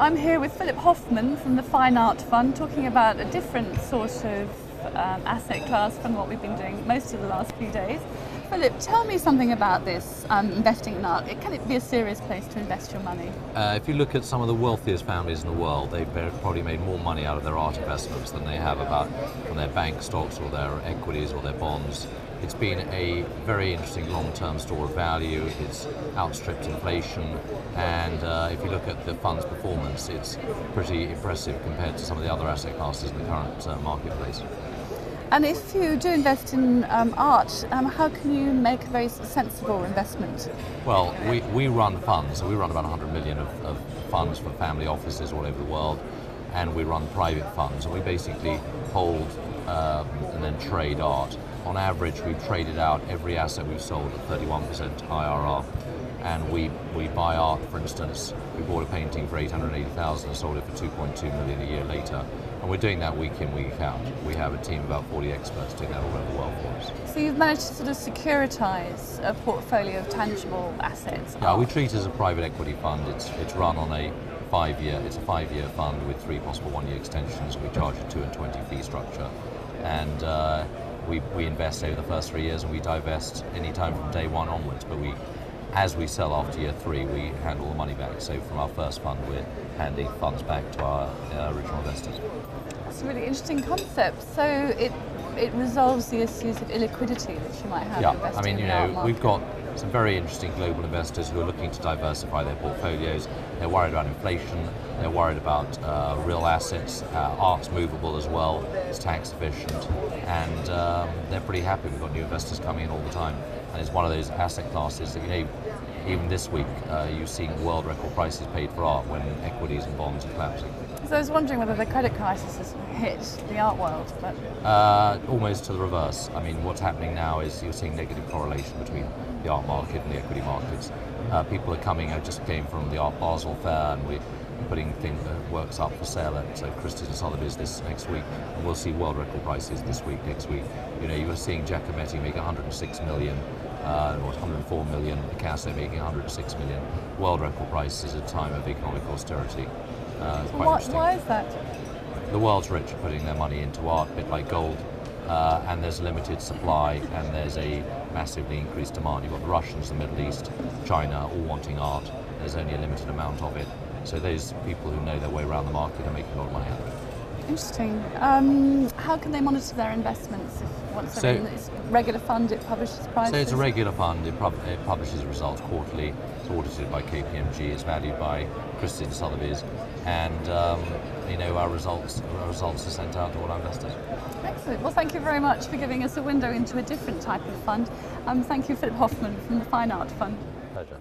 I'm here with Philip Hoffman from the Fine Art Fund talking about a different sort of asset class from what we've been doing most of the last few days. Philip, tell me something about this investing in art. Can it be a serious place to invest your money? If you look at some of the wealthiest families in the world, they've probably made more money out of their art investments than they have from their bank stocks or their equities or their bonds. It's been a very interesting long-term store of value. It's outstripped inflation, and if you look at the fund's performance, it's pretty impressive compared to some of the other asset classes in the current marketplace. And if you do invest in art, how can you make a very sensible investment? Well, we run funds. We run about 100 million of funds for family offices all over the world, and we run private funds, and we basically hold and then trade art. On average, we've traded out every asset we've sold at 31% IRR, and we buy art. For instance, we bought a painting for $880,000 and sold it for $2.2 million a year later, and we're doing that week in, week out. We have a team of about 40 experts doing that all over the world for us. So you've managed to sort of securitize a portfolio of tangible assets? Yeah, we treat it as a private equity fund. It's run on a five-year fund with 3 possible 1-year extensions. We charge a 2 and 20 fee structure, and we invest over the first 3 years, and we divest any time from day one onwards. But as we sell after year 3, we hand all the money back. So from our first fund, we're handing funds back to our original investors. That's a really interesting concept. So it resolves the issues of illiquidity that you might have. Yeah, I mean, you know, we've got some very interesting global investors who are looking to diversify their portfolios. They're worried about inflation. They're worried about real assets. Art's movable as well. It's tax efficient, and they're pretty happy. We've got new investors coming in all the time, and it's one of those asset classes that, you know, even this week you've seen world record prices paid for art when equities and bonds are collapsing. So I was wondering whether the credit crisis has hit the art world, but almost to the reverse. I mean, what's happening now is you're seeing negative correlation between the art market and the equity markets. People are coming. I just came from the Art Basel fair, and we're putting things works up for sale at Christie's and Sotheby's this next week, and we'll see world record prices this week, next week. You know, you were seeing Giacometti make 106 million, or 104 million. Picasso making 106 million. World record prices at a time of economic austerity. Why is that? The world's rich are putting their money into art, a bit like gold. And there's limited supply, and there's a massively increased demand. You've got the Russians, the Middle East, China, all wanting art. There's only a limited amount of it. So those people who know their way around the market are making a lot of money out of it. Interesting. How can they monitor their investments? It's a regular fund, it publishes prices? So it's a regular fund. It publishes results quarterly. It's audited by KPMG. It's valued by Christie's and Sotheby's. And, you know, our results are sent out to all our investors. Excellent. Well, thank you very much for giving us a window into a different type of fund. Thank you, Philip Hoffman from the Fine Art Fund. Pleasure.